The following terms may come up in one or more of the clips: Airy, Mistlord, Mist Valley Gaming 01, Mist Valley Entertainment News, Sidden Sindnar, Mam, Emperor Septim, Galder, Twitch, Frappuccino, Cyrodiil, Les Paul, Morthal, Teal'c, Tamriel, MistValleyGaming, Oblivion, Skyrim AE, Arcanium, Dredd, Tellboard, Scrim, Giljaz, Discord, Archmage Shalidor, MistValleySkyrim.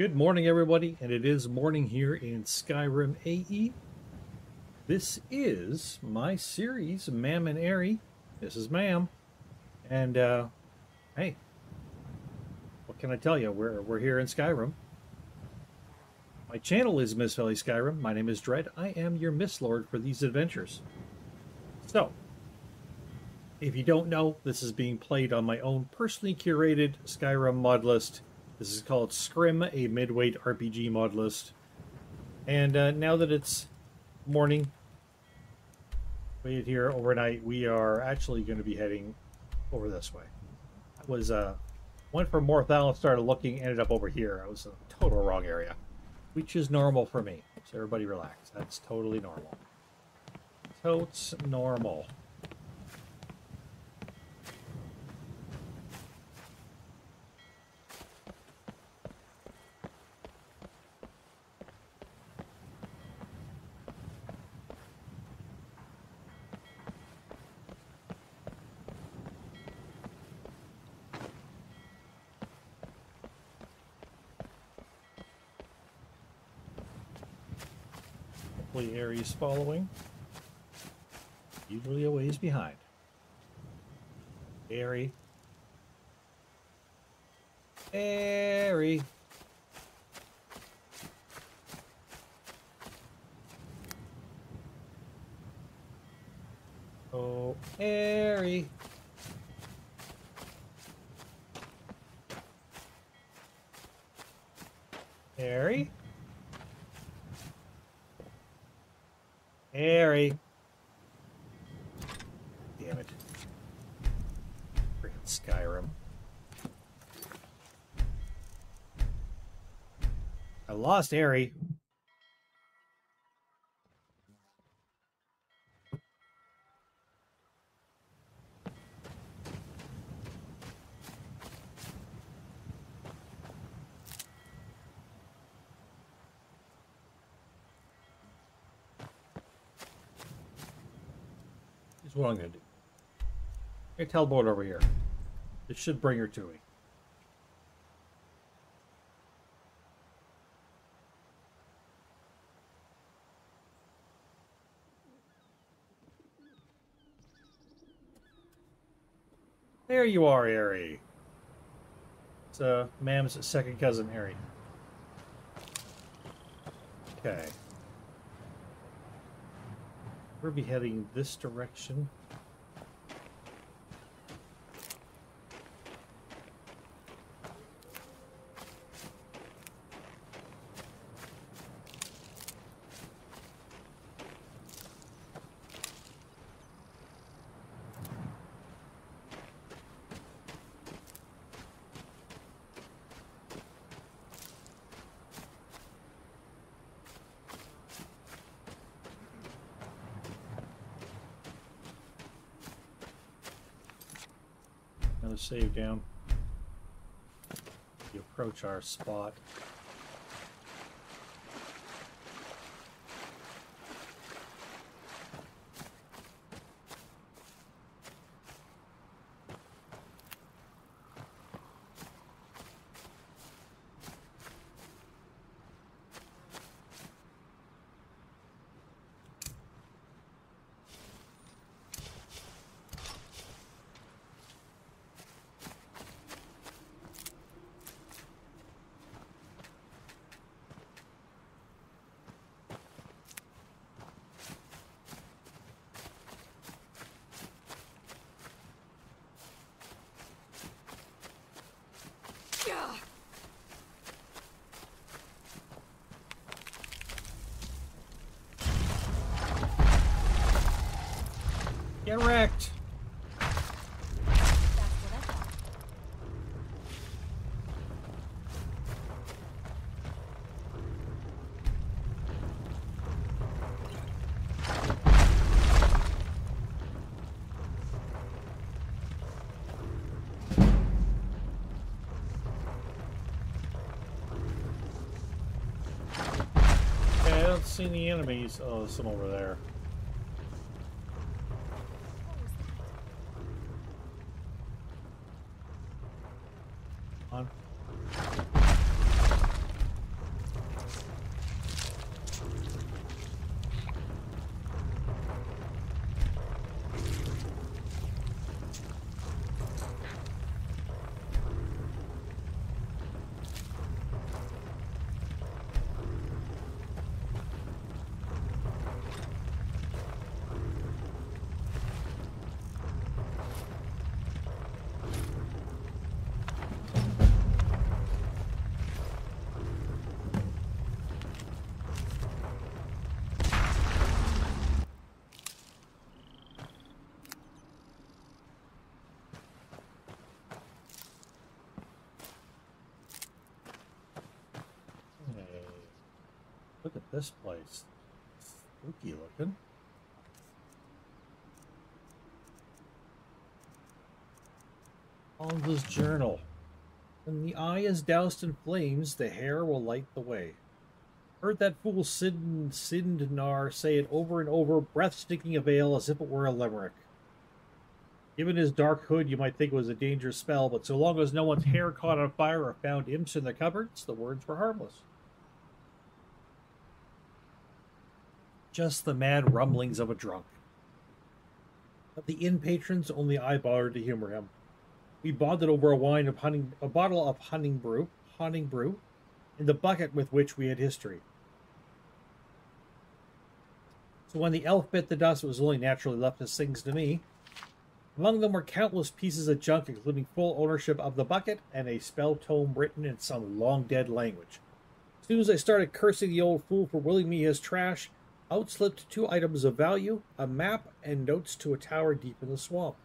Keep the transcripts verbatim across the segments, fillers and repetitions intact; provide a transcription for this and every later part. Good morning, everybody, and it is morning here in Skyrim A E. This is my series, Mam and Airy. This is Mam, and uh, hey, what can I tell you? We're we're here in Skyrim. My channel is Mist Valley Skyrim. My name is Dredd. I am your Mistlord for these adventures. So, if you don't know, this is being played on my own personally curated Skyrim mod list. This is called Scrim, a midweight R P G mod list. And uh, now that it's morning, waited here overnight, we are actually going to be heading over this way. I was, uh, went for Morthal, started looking, ended up over here. I was in the total wrong area, which is normal for me. So everybody relax. That's totally normal. Totes normal. Airy's following, usually a ways behind. Airy, Airy. Oh, Airy. Airy. Airy. Damn it. Freaking Skyrim. I lost Airy. What I'm going to do. Hey, Tellboard over here. This should bring her to me. There you are, Airy. It's uh, Mam's second cousin, Airy. Okay. We'll be heading this direction. Save down. You approach our spot. Get wrecked. Okay, I don't see any enemies. Oh, there's some over there. Look at this place. Spooky looking. Alva's journal. When the eye is doused in flames, the hair will light the way. Heard that fool Sidden Sindnar say it over and over, breath stinking a veil as if it were a limerick. Given his dark hood, you might think it was a dangerous spell, but so long as no one's hair caught on fire or found imps in the cupboards, the words were harmless. Just the mad rumblings of a drunk. Of the inn patrons, only I bothered to humor him. We bonded over a wine of hunting, a bottle of hunting brew, hunting brew, and the bucket with which we had history. So when the elf bit the dust, it was only naturally left as things to me. Among them were countless pieces of junk, including full ownership of the bucket and a spell tome written in some long-dead language. As soon as I started cursing the old fool for willing me his trash, out slipped two items of value, a map and notes to a tower deep in the swamp.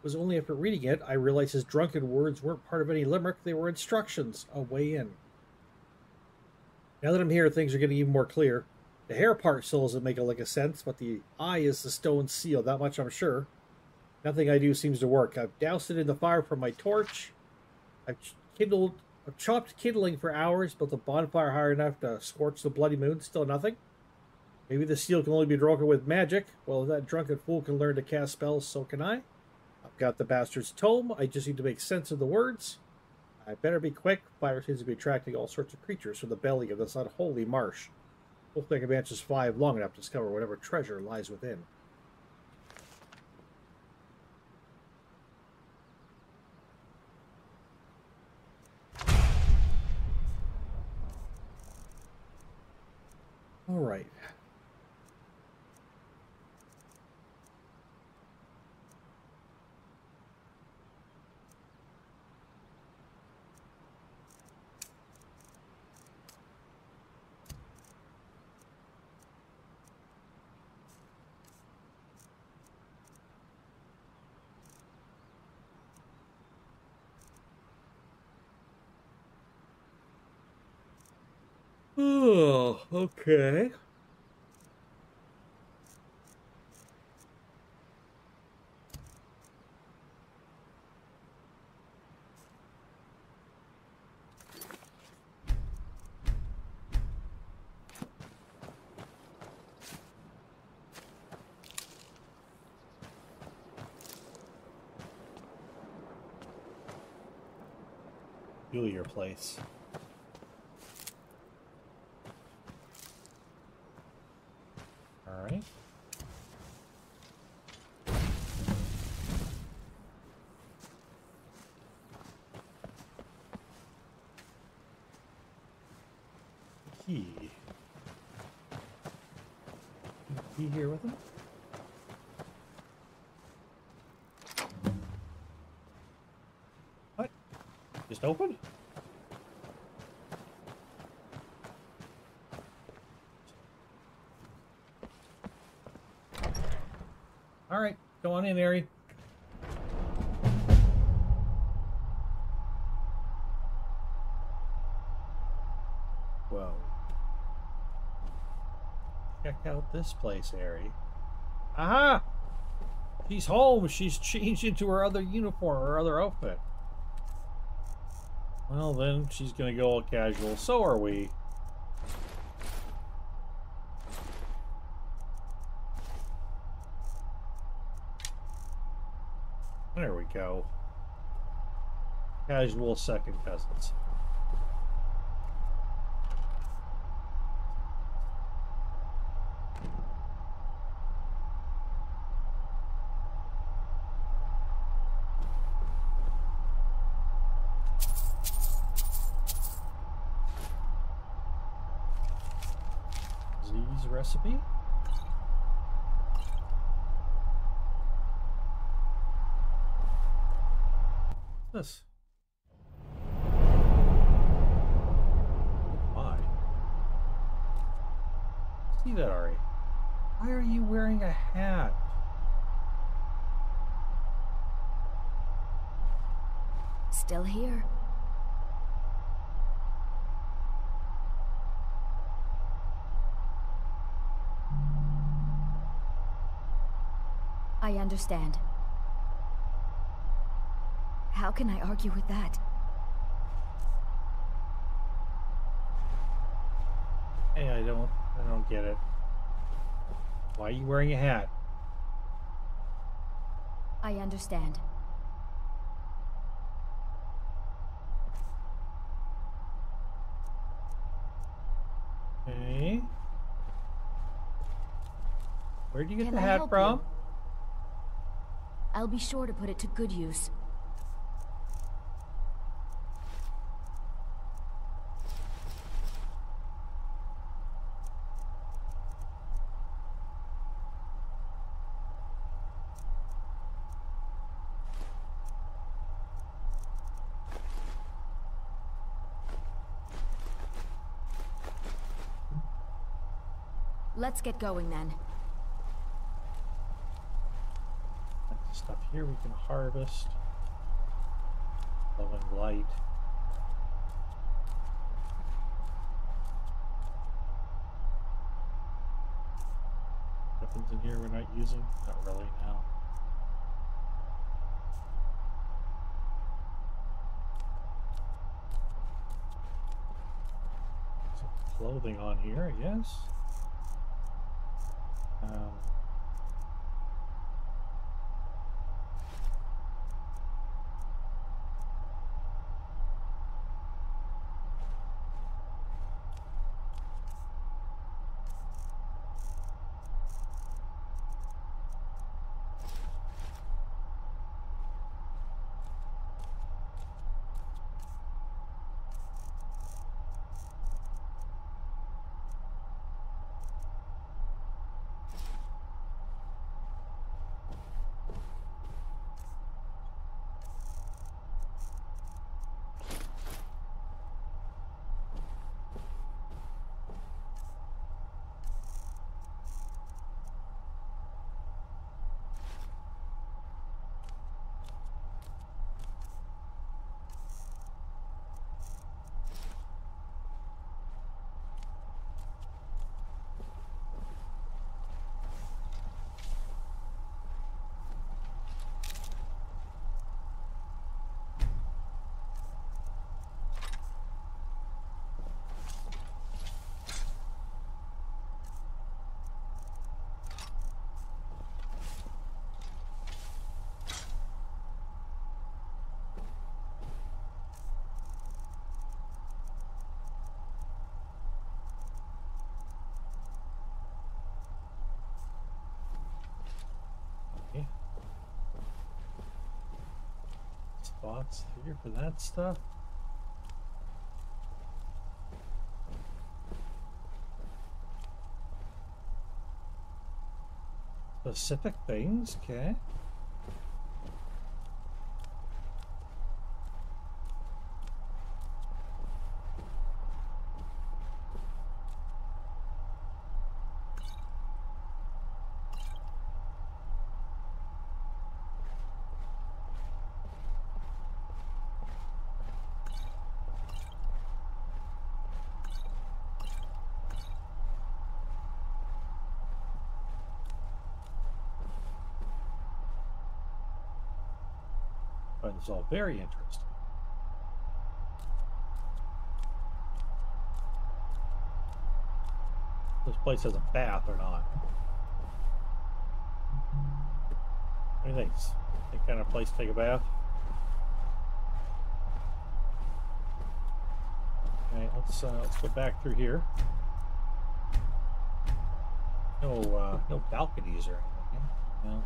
It was only after reading it I realized his drunken words weren't part of any limerick, they were instructions, a way in. Now that I'm here, things are getting even more clear. The hair part still doesn't make a lick of sense, but the eye is the stone seal, that much I'm sure. Nothing I do seems to work. I've doused it in the fire from my torch. I've kindled, I've chopped kindling for hours, built a bonfire high enough to scorch the bloody moon, still nothing. Maybe the seal can only be broken with magic. Well, if that drunken fool can learn to cast spells, so can I. I've got the bastard's tome. I just need to make sense of the words. I better be quick. Fire seems to be attracting all sorts of creatures from the belly of this unholy marsh. Hopefully I can manage to survive long enough to discover whatever treasure lies within. All right. Oh, okay. Peculiar place. He he here with him? What? Just open? All right, go on in, Airy. Whoa. Check out this place, Airy. Aha! She's home. She's changed into her other uniform, her other outfit. Well, then she's going to go all casual. So are we. There we go. Casual second cousins. Z's recipe? This. Why? See that, Ari? Why are you wearing a hat? Still here. I understand. How can I argue with that? Hey, I don't, I don't get it. Why are you wearing a hat? I understand. Okay. Where do you get the hat from? I'll be sure to put it to good use. Let's get going then. Stuff here we can harvest. Love and light. Weapons in here we're not using? Not really now. Some clothing on here, I guess. Um, Spots here for that stuff. Specific things, okay. It's all very interesting. This place has a bath or not. What do you think? That kind of place to take a bath? Okay, let's uh, let's go back through here. No, uh, no balconies or anything. Yeah? No.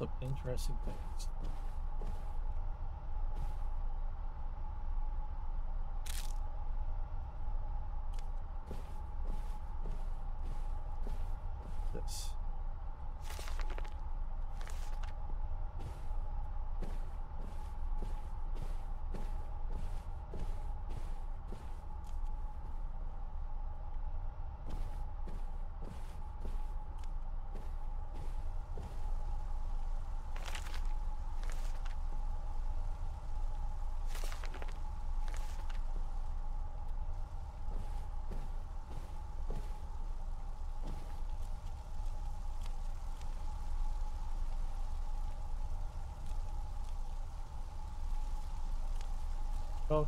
Of interesting things. This. stuff.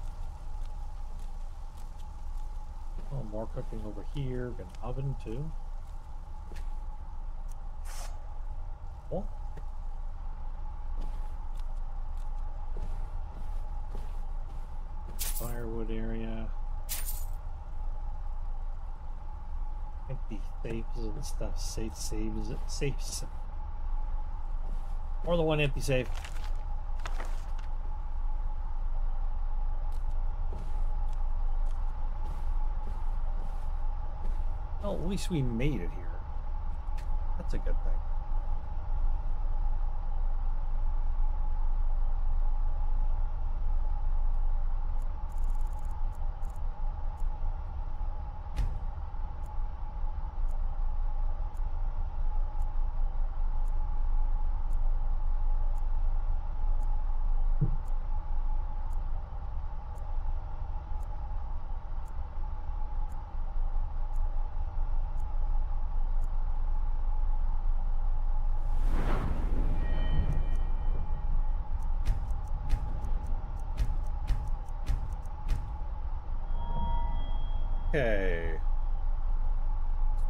A little more cooking over here. Got an oven too. Cool. Firewood area. I think the safes and stuff. Safe saves. Safes. Or the one empty safe. Well, at least we made it here. That's a good thing. Okay,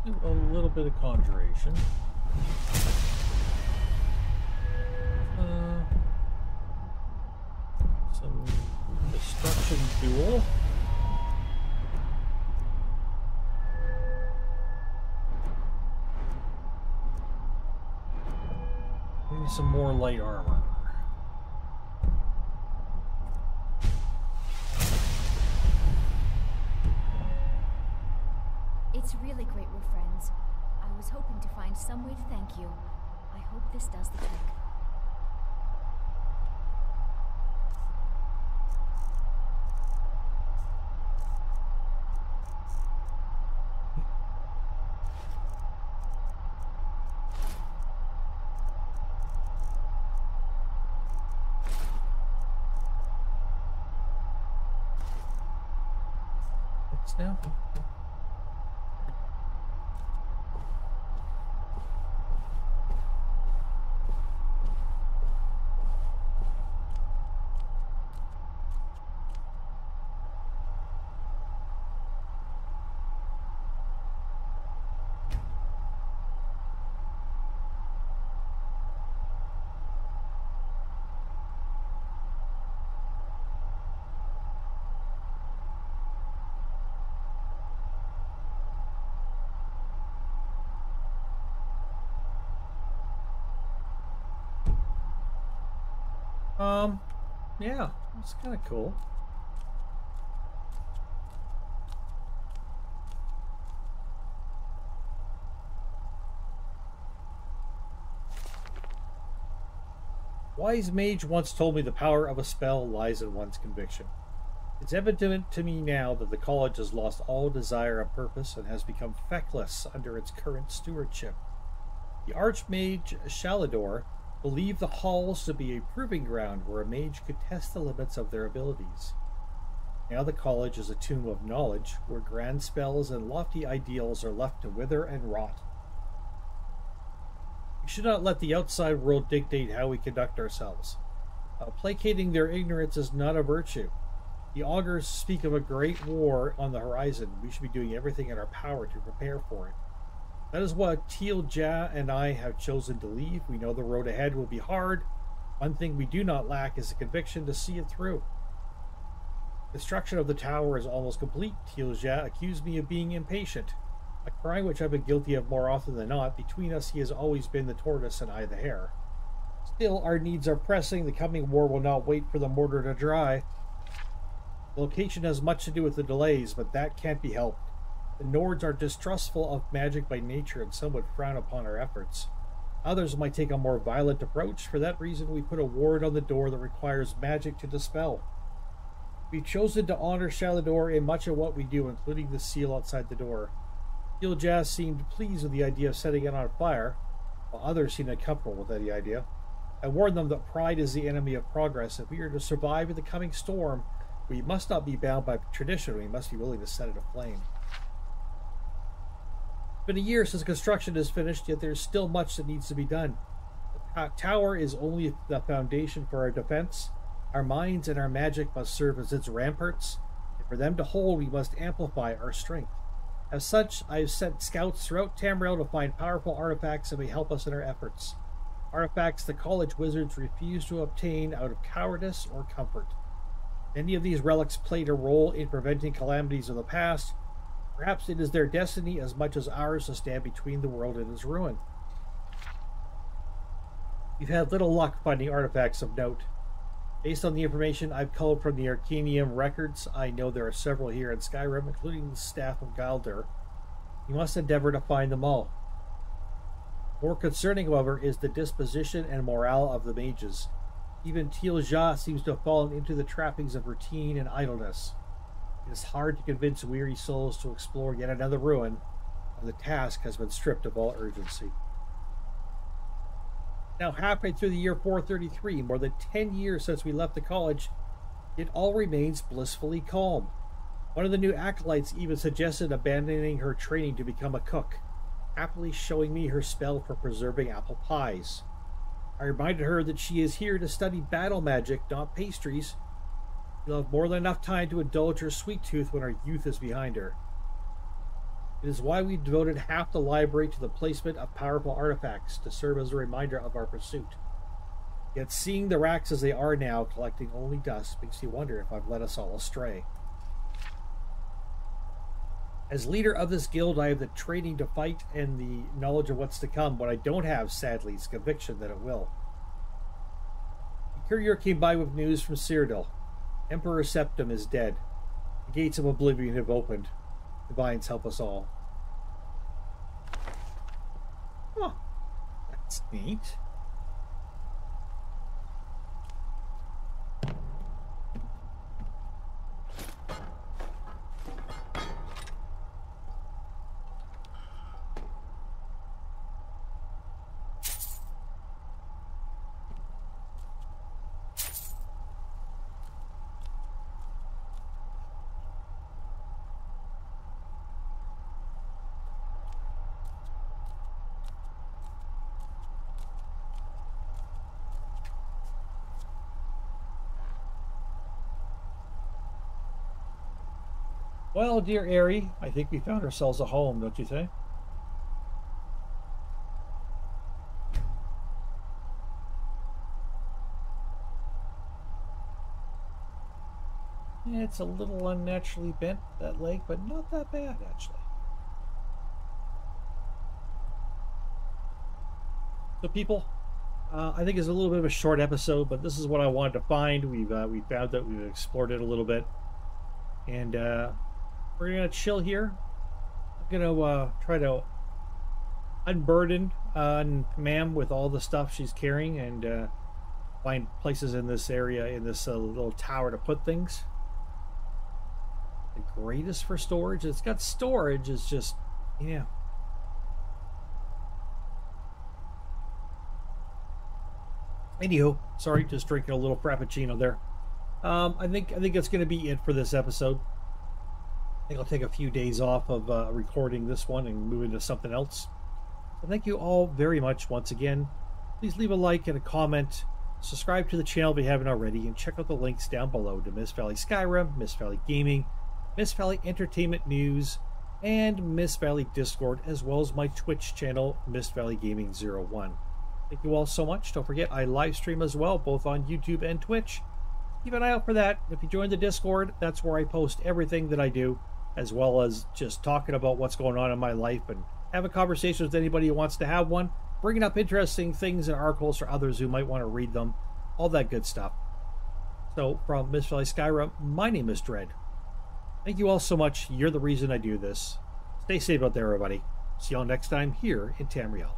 let's do a little bit of conjuration. Uh, some destruction duel. Maybe some more light armor. It's really great we're friends. I was hoping to find some way to thank you. I hope this does the trick. It's now. Um, yeah, it's kind of cool. Wise mage once told me the power of a spell lies in one's conviction. It's evident to me now that the college has lost all desire and purpose and has become feckless under its current stewardship. The Archmage Shalidor believe the halls to be a proving ground where a mage could test the limits of their abilities. Now the college is a tomb of knowledge, where grand spells and lofty ideals are left to wither and rot. We should not let the outside world dictate how we conduct ourselves. Uh, placating their ignorance is not a virtue. The augurs speak of a great war on the horizon. We should be doing everything in our power to prepare for it. That is why Teal'c and I have chosen to leave. We know the road ahead will be hard. One thing we do not lack is the conviction to see it through. Destruction of the tower is almost complete. Teal'c accused me of being impatient, a crime which I've been guilty of more often than not. Between us, he has always been the tortoise and I the hare. Still, our needs are pressing. The coming war will not wait for the mortar to dry. The location has much to do with the delays, but that can't be helped. The Nords are distrustful of magic by nature, and some would frown upon our efforts. Others might take a more violent approach. For that reason, we put a ward on the door that requires magic to dispel. We've chosen to honor Shalidor in much of what we do, including the seal outside the door. Giljaz seemed pleased with the idea of setting it on fire, while others seemed uncomfortable with that idea. I warned them that pride is the enemy of progress. If we are to survive in the coming storm, we must not be bound by tradition. We must be willing to set it aflame. It's been a year since construction is finished, yet there's still much that needs to be done. The tower is only the foundation for our defense. Our minds and our magic must serve as its ramparts, and for them to hold we must amplify our strength. As such, I have sent scouts throughout Tamriel to find powerful artifacts that may help us in our efforts. Artifacts the college wizards refused to obtain out of cowardice or comfort. Many of these relics played a role in preventing calamities of the past. Perhaps it is their destiny as much as ours to stand between the world and its ruin. We've had little luck finding artifacts of note. Based on the information I've culled from the Arcanium records, I know there are several here in Skyrim, including the Staff of Galder. You must endeavor to find them all. More concerning, however, is the disposition and morale of the mages. Even Teal'c seems to have fallen into the trappings of routine and idleness. It is hard to convince weary souls to explore yet another ruin, and the task has been stripped of all urgency. Now halfway through the year four thirty-three, more than ten years since we left the college, it all remains blissfully calm. One of the new acolytes even suggested abandoning her training to become a cook, happily showing me her spell for preserving apple pies. I reminded her that she is here to study battle magic, not pastries. She'll have more than enough time to indulge her sweet tooth when her youth is behind her. It is why we devoted half the library to the placement of powerful artifacts, to serve as a reminder of our pursuit. Yet seeing the racks as they are now, collecting only dust, makes you wonder if I've led us all astray. As leader of this guild, I have the training to fight and the knowledge of what's to come. What I don't have, sadly, is conviction that it will. The courier came by with news from Cyrodiil. Emperor Septim is dead. The gates of Oblivion have opened. Divines help us all. Huh. That's neat. Well, dear Airy, I think we found ourselves a home, don't you think? Yeah, it's a little unnaturally bent, that leg, but not that bad, actually. So, people, uh, I think it's a little bit of a short episode, but this is what I wanted to find. We've uh, we found that we've explored it a little bit, and. Uh, We're gonna chill here. I'm gonna uh, try to unburden uh, Mam with all the stuff she's carrying and uh, find places in this area, in this uh, little tower, to put things. The greatest for storage. It's got storage. It's just, yeah. Anywho, sorry, just drinking a little frappuccino there. Um, I think I think that's gonna be it for this episode. I think I'll take a few days off of uh, recording this one and move into something else. So thank you all very much once again. Please leave a like and a comment. Subscribe to the channel if you haven't already. And check out the links down below to Mist Valley Skyrim, Mist Valley Gaming, Mist Valley Entertainment News, and Mist Valley Discord, as well as my Twitch channel, Mist Valley Gaming zero one. Thank you all so much. Don't forget, I live stream as well, both on YouTube and Twitch. Keep an eye out for that. If you join the Discord, that's where I post everything that I do, as well as just talking about what's going on in my life and having conversations with anybody who wants to have one, bringing up interesting things and articles for others who might want to read them, all that good stuff. So, from Mist Valley Skyrim, my name is Dredd. Thank you all so much. You're the reason I do this. Stay safe out there, everybody. See y'all next time here in Tamriel.